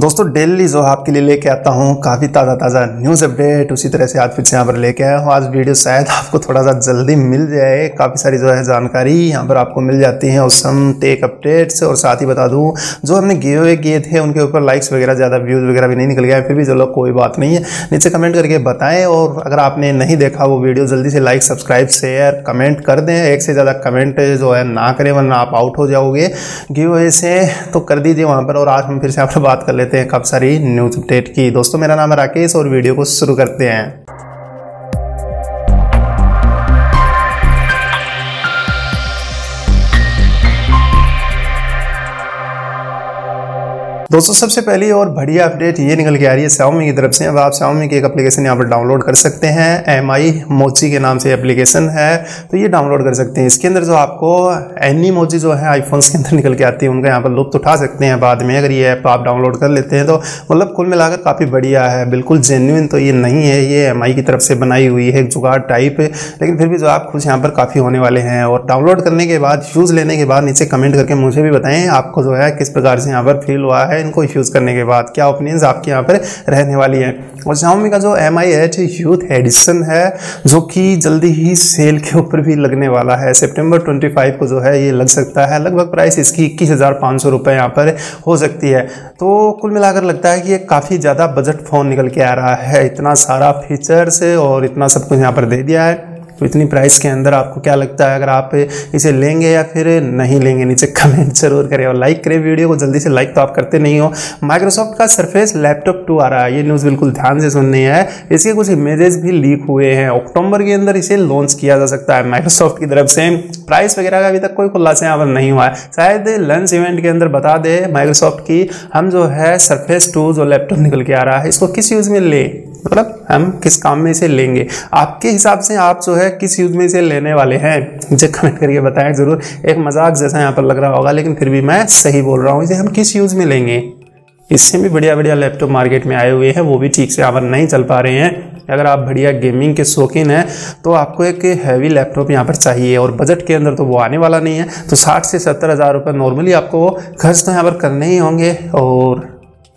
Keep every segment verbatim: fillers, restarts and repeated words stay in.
दोस्तों डेली जो आपके लिए लेके आता हूँ काफ़ी ताज़ा ताज़ा न्यूज़ अपडेट, उसी तरह से आज फिर से यहाँ पर लेके आया हूँ। आज वीडियो शायद आपको थोड़ा सा जल्दी मिल जाए, काफ़ी सारी जो है जानकारी यहाँ पर आपको मिल जाती है और सम टेक अपडेट्स। और साथ ही बता दूँ जो हमने गिवे किए थे उनके ऊपर लाइक्स वगैरह ज़्यादा व्यूज़ वगैरह भी नहीं निकल गया, फिर भी जो लोग कोई बात नहीं है, नीचे कमेंट करके बताएँ। और अगर आपने नहीं देखा वो वीडियो जल्दी से लाइक सब्सक्राइब शेयर कमेंट कर दें, एक से ज़्यादा कमेंट जो है ना करें वरना आप आउट हो जाओगे गिवे से, तो कर दीजिए वहाँ पर। और आज हम फिर से आपसे बात कर लेते हैं काफी सारी न्यूज अपडेट की। दोस्तों मेरा नाम है राकेश और वीडियो को शुरू करते हैं। दोस्तों सबसे पहली और बढ़िया अपडेट ये निकल के आ रही है Xiaomi की तरफ से। अब आप Xiaomi की एक एप्लीकेशन यहाँ पर डाउनलोड कर सकते हैं, Mi Moji के नाम से एप्लीकेशन है, तो ये डाउनलोड कर सकते हैं। इसके अंदर जो आपको Mi Moji जो है आईफोन्स के अंदर निकल के आती है उनका यहाँ पर लुप्त उठा सकते हैं बाद में, अगर ये ऐप आप डाउनलोड कर लेते हैं तो। मतलब कुल मिलाकर काफ़ी बढ़िया है, बिल्कुल जेन्युइन तो ये नहीं है, ये Mi की तरफ से बनाई हुई है, एक जुगाड़ टाइप, लेकिन फिर भी जो आप खुश यहाँ पर काफ़ी होने वाले हैं। और डाउनलोड करने के बाद यूज़ लेने के बाद नीचे कमेंट करके मुझे भी बताएँ आपको जो है किस प्रकार से यहाँ पर फील हुआ है, इनको यूज़ करने के बाद क्या ओपिनियंस आपके यहाँ पर रहने वाली हैं। और Xiaomi का जो M I H youth edition है जो कि जल्दी ही सेल के ऊपर भी लगने वाला है, सितंबर पच्चीस को जो है ये लग सकता है, लगभग प्राइस इसकी इक्कीस हज़ार पाँच सौ रुपये यहाँ पर हो सकती है। तो कुल मिलाकर लगता है कि ये काफ़ी ज़्यादा बजट फ़ोन निकल के आ रहा है, इतना सारा फीचर्स और इतना सब कुछ यहाँ पर दे दिया है। तो इतनी प्राइस के अंदर आपको क्या लगता है, अगर आप इसे लेंगे या फिर नहीं लेंगे, नीचे कमेंट जरूर करें और लाइक करें वीडियो को जल्दी से, लाइक तो आप करते नहीं हो। माइक्रोसॉफ्ट का सरफेस लैपटॉप टू आ रहा है, ये न्यूज़ बिल्कुल ध्यान से सुननी है। इसके कुछ इमेजेस भी लीक हुए हैं, अक्टूबर के अंदर इसे लॉन्च किया जा सकता है माइक्रोसॉफ्ट की तरफ से। प्राइस वगैरह का अभी तक कोई खुलासा यहाँ पर नहीं हुआ है, शायद लंच इवेंट के अंदर बता दे माइक्रोसॉफ्ट की हम जो है सरफेस टू जो लैपटॉप निकल के आ रहा है इसको किस यूज़ में लें, मतलब हम किस काम में इसे लेंगे। आपके हिसाब से आप जो है किस यूज़ में इसे लेने वाले हैं मुझे कमेंट करके बताएं ज़रूर। एक मजाक जैसा यहाँ पर लग रहा होगा लेकिन फिर भी मैं सही बोल रहा हूँ, इसे हम किस यूज़ में लेंगे। इससे भी बढ़िया बढ़िया लैपटॉप मार्केट में आए हुए हैं, वो भी ठीक से यहाँ पर नहीं चल पा रहे हैं। अगर आप बढ़िया गेमिंग के शौकीन हैं तो आपको एक हैवी लैपटॉप यहाँ पर चाहिए और बजट के अंदर तो वो आने वाला नहीं है, तो साठ से सत्तर हज़ार रुपये नॉर्मली आपको खर्च तो यहाँ पर करने ही होंगे। और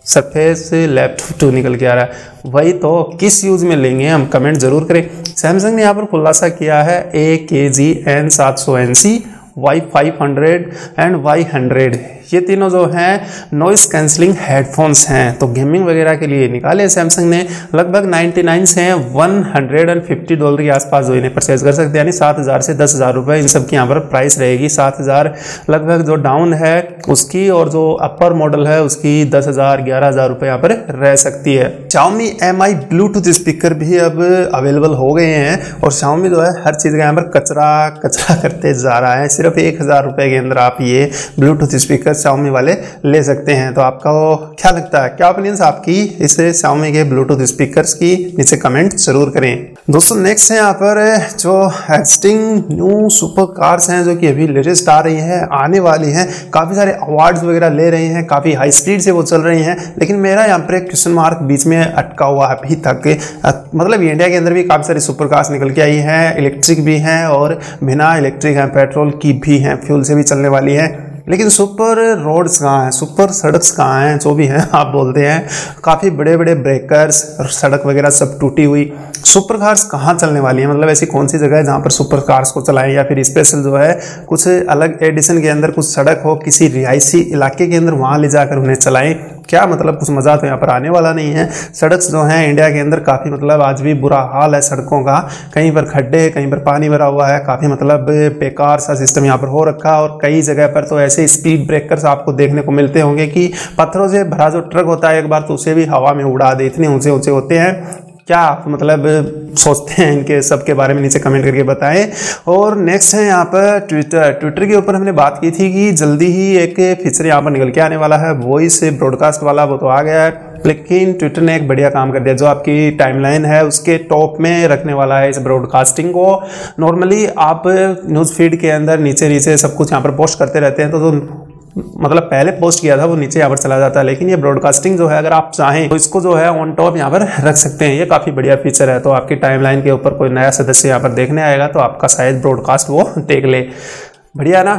सरफेस लैपटॉप टू निकल के आ रहा है, वही तो किस यूज़ में लेंगे हम, कमेंट ज़रूर करें। सैमसंग ने यहाँ पर खुलासा किया है ए के जी एन सात सौ N C Y five hundred and Y hundred, ये तीनों जो हैं नॉइस कैंसलिंग हेडफोन्स हैं, तो गेमिंग वगैरह के लिए निकाले सैमसंग ने। लगभग निन्यानवे से एक सौ पचास डॉलर के आसपास जो इन्हें परचेज कर सकते हैं, यानी सात हज़ार से दस हज़ार रुपये इन सब की यहाँ पर प्राइस रहेगी। सात हज़ार लगभग जो डाउन है उसकी और जो अपर मॉडल है उसकी दस हज़ार ग्यारह हज़ार रुपये यहाँ पर रह सकती है। Xiaomi Mi ब्लूटूथ स्पीकर भी अब अवेलेबल हो गए हैं और Xiaomi जो है हर चीज़ का यहाँ पर कचरा कचरा करते जा रहा है। सिर्फ एक हज़ार रुपये के अंदर आप ये ब्लूटूथ स्पीकर Xiaomi वाले ले सकते हैं। तो आपका वो क्या लगता है, क्या ओपिनियंस आपकी इसे Xiaomi के ब्लूटूथ स्पीकर्स की, नीचे कमेंट जरूर करें। दोस्तों नेक्स्ट है यहाँ पर जो एक्सटिंग न्यू सुपर कार्स हैं जो कि अभी लेटेस्ट आ रही हैं, आने वाली हैं, काफ़ी सारे अवार्ड्स वगैरह ले रही हैं, काफ़ी हाई स्पीड से वो चल रही हैं। लेकिन मेरा यहाँ पर एक क्वेश्चन मार्क बीच में अटका हुआ है अभी तक, मतलब इंडिया के अंदर भी काफ़ी सारी सुपर कार्स निकल के आई हैं, इलेक्ट्रिक भी हैं और बिना इलेक्ट्रिक हैं, पेट्रोल की भी हैं, फ्यूल से भी चलने वाली हैं। लेकिन सुपर रोड्स कहाँ हैं, सुपर सड़क्स कहाँ हैं, जो भी हैं आप बोलते हैं, काफ़ी बड़े बड़े ब्रेकर्स, सड़क वगैरह सब टूटी हुई, सुपर कार्स कहाँ चलने वाली है। मतलब ऐसी कौन सी जगह है जहाँ पर सुपर कार्स को चलाएं, या फिर स्पेशल जो है कुछ अलग एडिशन के अंदर कुछ सड़क हो किसी रिहायशी इलाके के अंदर, वहाँ ले जाकर उन्हें चलाएं, क्या मतलब कुछ मज़ा तो यहाँ पर आने वाला नहीं है। सड़क जो हैं इंडिया के अंदर काफ़ी, मतलब आज भी बुरा हाल है सड़कों का, कहीं पर खड्डे हैं, कहीं पर पानी भरा हुआ है, काफ़ी मतलब बेकार सा सिस्टम यहाँ पर हो रखा है। और कई जगह पर तो ऐसे स्पीड ब्रेकर्स आपको देखने को मिलते होंगे कि पत्थरों से भरा जो ट्रक होता है एक बार तो उसे भी हवा में उड़ा दे, इतने ऊँचे ऊँचे होते हैं। क्या आप मतलब सोचते हैं इनके सब के बारे में, नीचे कमेंट करके बताएं। और नेक्स्ट है यहाँ पर ट्विटर ट्विटर के ऊपर हमने बात की थी कि जल्दी ही एक फीचर यहाँ पर निकल के आने वाला है, वॉइस ब्रॉडकास्ट वाला, वो तो आ गया है। लेकिन ट्विटर ने एक बढ़िया काम कर दिया, जो आपकी टाइमलाइन है उसके टॉप में रखने वाला है इस ब्रॉडकास्टिंग को। नॉर्मली आप न्यूज़ फीड के अंदर नीचे नीचे सब कुछ यहाँ पर पोस्ट करते रहते हैं, तो, तो मतलब पहले पोस्ट किया था वो नीचे यहाँ पर चला जाता है, लेकिन ये ब्रॉडकास्टिंग जो है अगर आप चाहें तो इसको जो है ऑन टॉप यहाँ पर रख सकते हैं, ये काफ़ी बढ़िया फीचर है। तो आपकी टाइमलाइन के ऊपर कोई नया सदस्य यहाँ पर देखने आएगा तो आपका शायद ब्रॉडकास्ट वो देख ले, बढ़िया ना।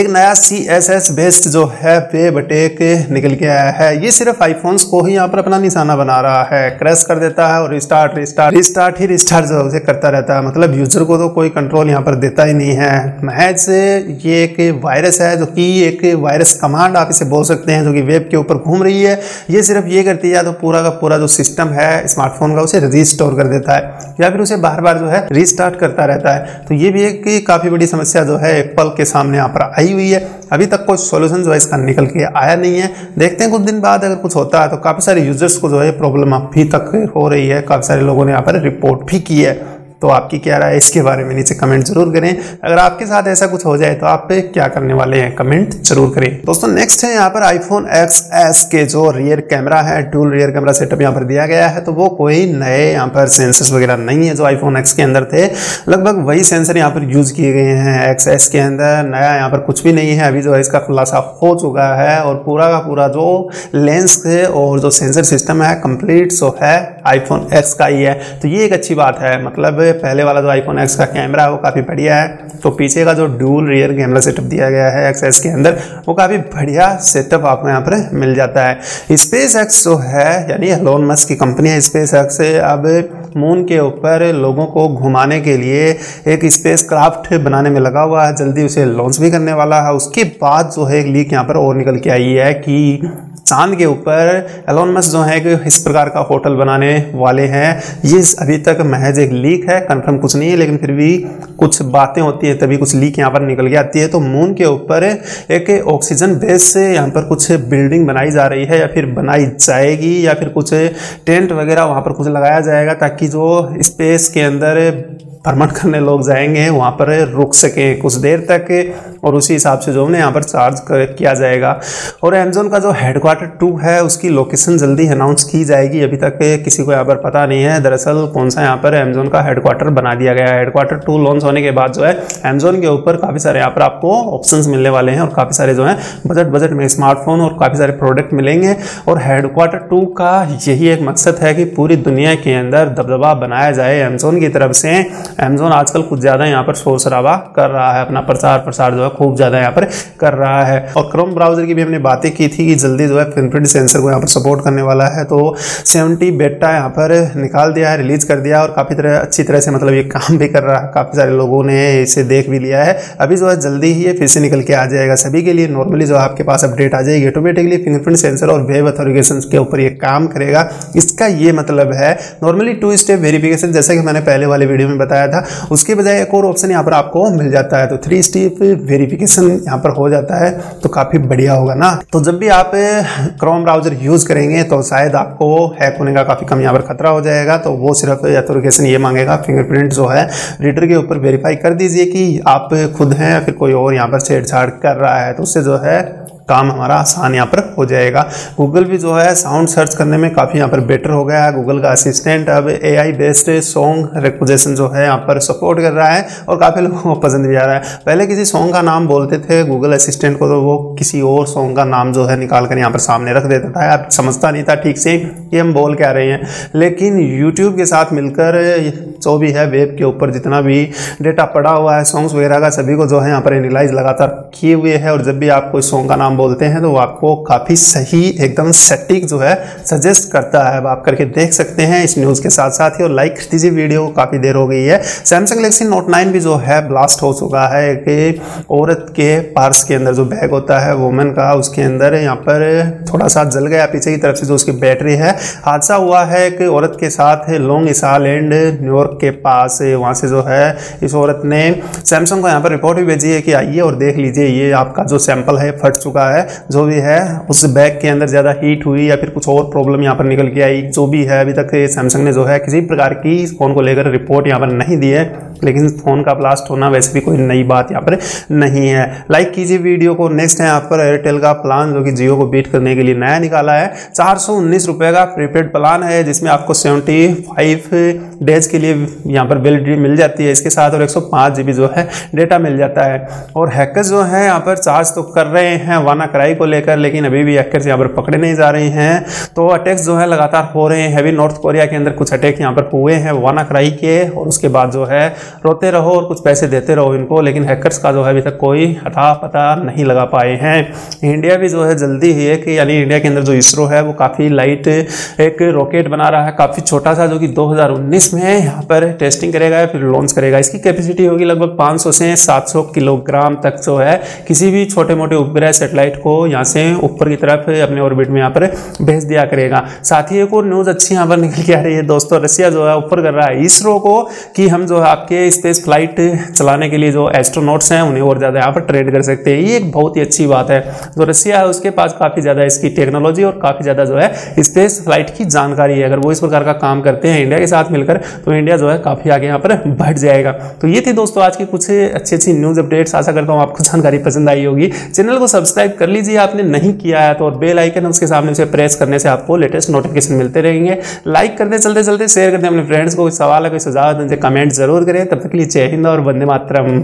एक नया सी एस एस बेस्ड जो है पे बटे के निकल के आया है। ये सिर्फ आईफोन्स को ही यहाँ पर अपना निशाना बना रहा है, क्रैश कर देता है और रिस्टार्ट रिस्टार्ट रिस्टार्ट ही रिस्टार्ट जो है करता रहता है। मतलब यूजर को तो कोई कंट्रोल यहाँ पर देता ही नहीं है। महज ये एक वायरस है जो कि एक वायरस कमांड आप इसे बोल सकते हैं, जो कि वेब के ऊपर घूम रही है। ये सिर्फ ये करती है तो पूरा का पूरा जो सिस्टम है स्मार्टफोन का उसे रिस्टोर कर देता है या फिर उसे बार बार जो है रिस्टार्ट करता रहता है। तो ये भी एक काफ़ी बड़ी समस्या जो है एप्पल के सामने यहाँ पर आई हुई है। अभी तक कोई सॉल्यूशन जो है इसका निकल के आया नहीं है। देखते हैं कुछ दिन बाद अगर कुछ होता है तो काफ़ी सारे यूजर्स को जो है प्रॉब्लम अभी तक हो रही है, काफ़ी सारे लोगों ने यहाँ पर रिपोर्ट भी की है। तो आपकी क्या राय है इसके बारे में नीचे कमेंट जरूर करें। अगर आपके साथ ऐसा कुछ हो जाए तो आप पे क्या करने वाले हैं कमेंट जरूर करें। दोस्तों नेक्स्ट है यहाँ पर आईफोन एक्स एस के जो रियर कैमरा है, डुअल रियर कैमरा सेटअप यहाँ पर दिया गया है। तो वो कोई नए यहाँ पर सेंसर्स वगैरह नहीं है जो आईफोन एक्स के अंदर थे, लगभग वही सेंसर यहाँ पर यूज किए गए हैं एक्स एस के अंदर। नया यहाँ पर कुछ भी नहीं है। अभी जो है इसका खुलासा हो चुका है और पूरा का पूरा जो लेंस है और जो सेंसर सिस्टम है कंप्लीट सो है आईफोन एक्स का ही है। तो ये एक अच्छी बात है। मतलब पहले वाला जो आईफोन एक्स का कैमरा है वो काफ़ी बढ़िया है, तो पीछे का जो ड्यूल रियर कैमरा सेटअप दिया गया है एक्स एस के अंदर वो काफ़ी बढ़िया सेटअप आपको यहाँ पर मिल जाता है। स्पेस एक्स जो है यानी एलोन मस्क की कंपनी है स्पेस एक्स, अब मून के ऊपर लोगों को घुमाने के लिए एक स्पेस क्राफ्ट बनाने में लगा हुआ है, जल्दी उसे लॉन्च भी करने वाला है। उसके बाद जो है एक लीक यहाँ पर और निकल के आई है कि चांद के ऊपर एलोन मस्क जो है कि इस प्रकार का होटल बनाने वाले हैं। ये अभी तक महज एक लीक है, कंफर्म कुछ नहीं है, लेकिन फिर भी कुछ बातें होती है तभी कुछ लीक यहाँ पर निकल के आती है। तो मून के ऊपर एक ऑक्सीजन बेस से यहाँ पर कुछ बिल्डिंग बनाई जा रही है या फिर बनाई जाएगी या फिर कुछ टेंट वगैरह वहाँ पर कुछ लगाया जाएगा ताकि जो स्पेस के अंदर भ्रमण करने लोग जाएंगे वहाँ पर रुक सकें कुछ देर तक और उसी हिसाब से जो हमने यहाँ पर चार्ज किया जाएगा। और अमेज़न का जो हेडक्वार्टर टू है उसकी लोकेशन जल्दी अनाउंस की जाएगी, अभी तक किसी को यहाँ पर पता नहीं है दरअसल कौन सा यहाँ पर अमेज़न का हेडक्वार्टर बना दिया गया है। हेडक्वार्टर टू लॉन्च होने के बाद जो है अमेज़न के ऊपर काफ़ी सारे यहाँ पर आपको ऑप्शंस मिलने वाले हैं और काफ़ी सारे जो है बजट बजट में स्मार्टफोन और काफ़ी सारे प्रोडक्ट मिलेंगे। और हेडक्वार्टर टू का यही एक मकसद है कि पूरी दुनिया के अंदर दबदबा बनाया जाए अमेज़न की तरफ से। अमेज़न आजकल कुछ ज़्यादा यहाँ पर शोर शराबा कर रहा है, अपना प्रचार प्रसार जो है खूब ज़्यादा यहाँ पर कर रहा है। और क्रोम ब्राउजर की भी हमने बातें की थी कि जल्दी जो है फिंगरप्रिंट सेंसर को यहाँ पर सपोर्ट करने वाला है। तो सेवेंटी बेटा यहाँ पर निकाल दिया है, रिलीज कर दिया और काफ़ी तरह अच्छी तरह से मतलब ये काम भी कर रहा है, काफ़ी सारे लोगों ने इसे देख भी लिया है। अभी जो है जल्दी ही ये फिर से निकल के आ जाएगा सभी के लिए। नॉर्मली जो आपके पास अपडेट आ जाएगी ऑटोमेटिकली फिंगरप्रिंट सेंसर और वेब ऑथोरिकेशन के ऊपर ये काम करेगा, इसका ये मतलब है। नॉर्मली टू स्टेप वेरिफिकेशन जैसा कि मैंने पहले वाले वीडियो में बताया था उसके बजाय एक और ऑप्शन यहाँ पर आपको मिल जाता है, तो थ्री स्टेप वेरिफिकेशन यहाँ पर हो जाता है। तो काफी बढ़िया होगा ना। तो जब भी आप क्रोम ब्राउजर यूज करेंगे तो शायद आपको हैक होने का काफी कम यहाँ पर खतरा हो जाएगा। तो वो सिर्फ ऑथेंटिकेशन ये मांगेगा, फिंगरप्रिंट जो है रीडर के ऊपर वेरीफाई कर दीजिए कि आप खुद हैं या फिर कोई और यहाँ पर छेड़छाड़ कर रहा है, तो उससे जो है काम हमारा आसान यहाँ पर हो जाएगा। गूगल भी जो है साउंड सर्च करने में काफ़ी यहाँ पर बेटर हो गया है। गूगल का असिस्टेंट अब एआई बेस्ड सॉन्ग रिकॉग्निशन जो है यहाँ पर सपोर्ट कर रहा है और काफ़ी लोगों को पसंद भी आ रहा है। पहले किसी सॉन्ग का नाम बोलते थे गूगल असिस्टेंट को तो वो किसी और सॉन्ग का नाम जो है निकाल कर यहाँ पर सामने रख देता था, आप समझता नहीं था ठीक से कि हम बोल के आ रहे हैं। लेकिन यूट्यूब के साथ मिलकर जो भी है वेब के ऊपर जितना भी डेटा पड़ा हुआ है सॉन्ग्स वगैरह का सभी को जो है यहाँ पर एनालाइज लगातार किए हुए है और जब भी आप कोई सॉन्ग का नाम बोलते हैं तो वो आपको काफ़ी सही एकदम सटीक जो है सजेस्ट करता है। अब आप करके देख सकते हैं इस न्यूज़ के साथ साथ ही। और लाइक कर दीजिए वीडियो, काफ़ी देर हो गई है। सैमसंग गैलेक्सी नोट नाइन भी जो है ब्लास्ट हो चुका है। एक औरत के पार्स के अंदर जो बैग होता है वुमेन का, उसके अंदर यहाँ पर थोड़ा सा जल गया पीछे की तरफ से जो उसकी बैटरी है। हादसा हुआ है एक औरत के साथ लॉन्ग आइलैंड न्यूयॉर्क के पास, वहाँ से जो है इस औरत ने सैमसंग को यहाँ पर रिपोर्ट भी भेजी है कि आइए और देख लीजिए ये आपका जो सैंपल है फट चुका है, जो भी है उस बैग के अंदर ज्यादा हीट हुई या फिर कुछ और प्रॉब्लम यहाँ पर निकल के आई। जो भी है अभी तक सैमसंग ने जो है किसी प्रकार की फोन को लेकर रिपोर्ट यहाँ पर नहीं दी है, लेकिन फोन का ब्लास्ट होना वैसे भी कोई नई बात यहाँ पर नहीं है। लाइक कीजिए वीडियो को। नेक्स्ट है यहाँ पर एयरटेल का प्लान जो कि जियो को बीट करने के लिए नया निकाला है। चार सौ उन्नीस रुपये का प्रीपेड प्लान है जिसमें आपको सेवेंटी फाइव डेज के लिए यहाँ पर वैलिडिटी मिल जाती है इसके साथ, और एक सौ पाँच जी बी जो है डेटा मिल जाता है। और हैकर्स जो है यहाँ पर चार्ज तो कर रहे हैं वानाक्राई को लेकर, लेकिन अभी भी हैकर्स यहाँ पर पकड़े नहीं जा रहे हैं। तो अटैक्स जो है लगातार हो रहे हैं। अभी नॉर्थ कोरिया के अंदर कुछ अटैक यहाँ पर हुए हैं वानाक्राई के, और उसके बाद जो है रोते रहो और कुछ पैसे देते रहो इनको, लेकिन हैकर्स का जो है अभी तक कोई हटा पता नहीं लगा पाए हैं। इंडिया भी जो है जल्दी ही है कि यानी इंडिया के अंदर जो इसरो है वो काफ़ी लाइट एक रॉकेट बना रहा है काफ़ी छोटा सा, जो कि दो हज़ार उन्नीस में यहाँ पर टेस्टिंग करेगा फिर लॉन्च करेगा। इसकी कैपेसिटी होगी लगभग पाँच सौ से सात सौ किलोग्राम तक जो है किसी भी छोटे मोटे उपग्रह सेटेलाइट को यहाँ से ऊपर की तरफ अपने ऑर्बिट में यहाँ पर भेज दिया करेगा। साथ ही एक और न्यूज़ अच्छी यहाँ पर निकल के आ रही है दोस्तों, रसिया जो है ऊपर कर रहा है इसरो को कि हम जो है आपके स्पेस फ्लाइट चलाने के लिए जो एस्ट्रोनॉट्स हैं उन्हें और ज़्यादा यहाँ पर ट्रेड कर सकते हैं। ये एक बहुत ही अच्छी बात है, जो रसिया है उसके पास काफ़ी ज़्यादा इसकी टेक्नोलॉजी और काफ़ी ज़्यादा जो है स्पेस फ्लाइट की जानकारी है। अगर वो इस प्रकार का काम करते हैं इंडिया के साथ मिलकर तो इंडिया जो है काफ़ी आगे यहाँ पर बढ़ जाएगा। तो ये थी दोस्तों आज की कुछ अच्छी अच्छी न्यूज़ अपडेट्स, आशा करता हूँ आपको जानकारी पसंद आई होगी। चैनल को सब्सक्राइब कर लीजिए आपने नहीं किया है तो, और बेल आइकन उसके सामने से प्रेस करने से आपको लेटेस्ट नोटिफिकेशन मिलते रहेंगे। लाइक करते चलते चलते शेयर करते अपने फ्रेंड्स को, कोई सवाल है कोई सुझाव है तो उनसे कमेंट जरूर करें। तब तक के लिए जय हिंद और वंदे मातरम।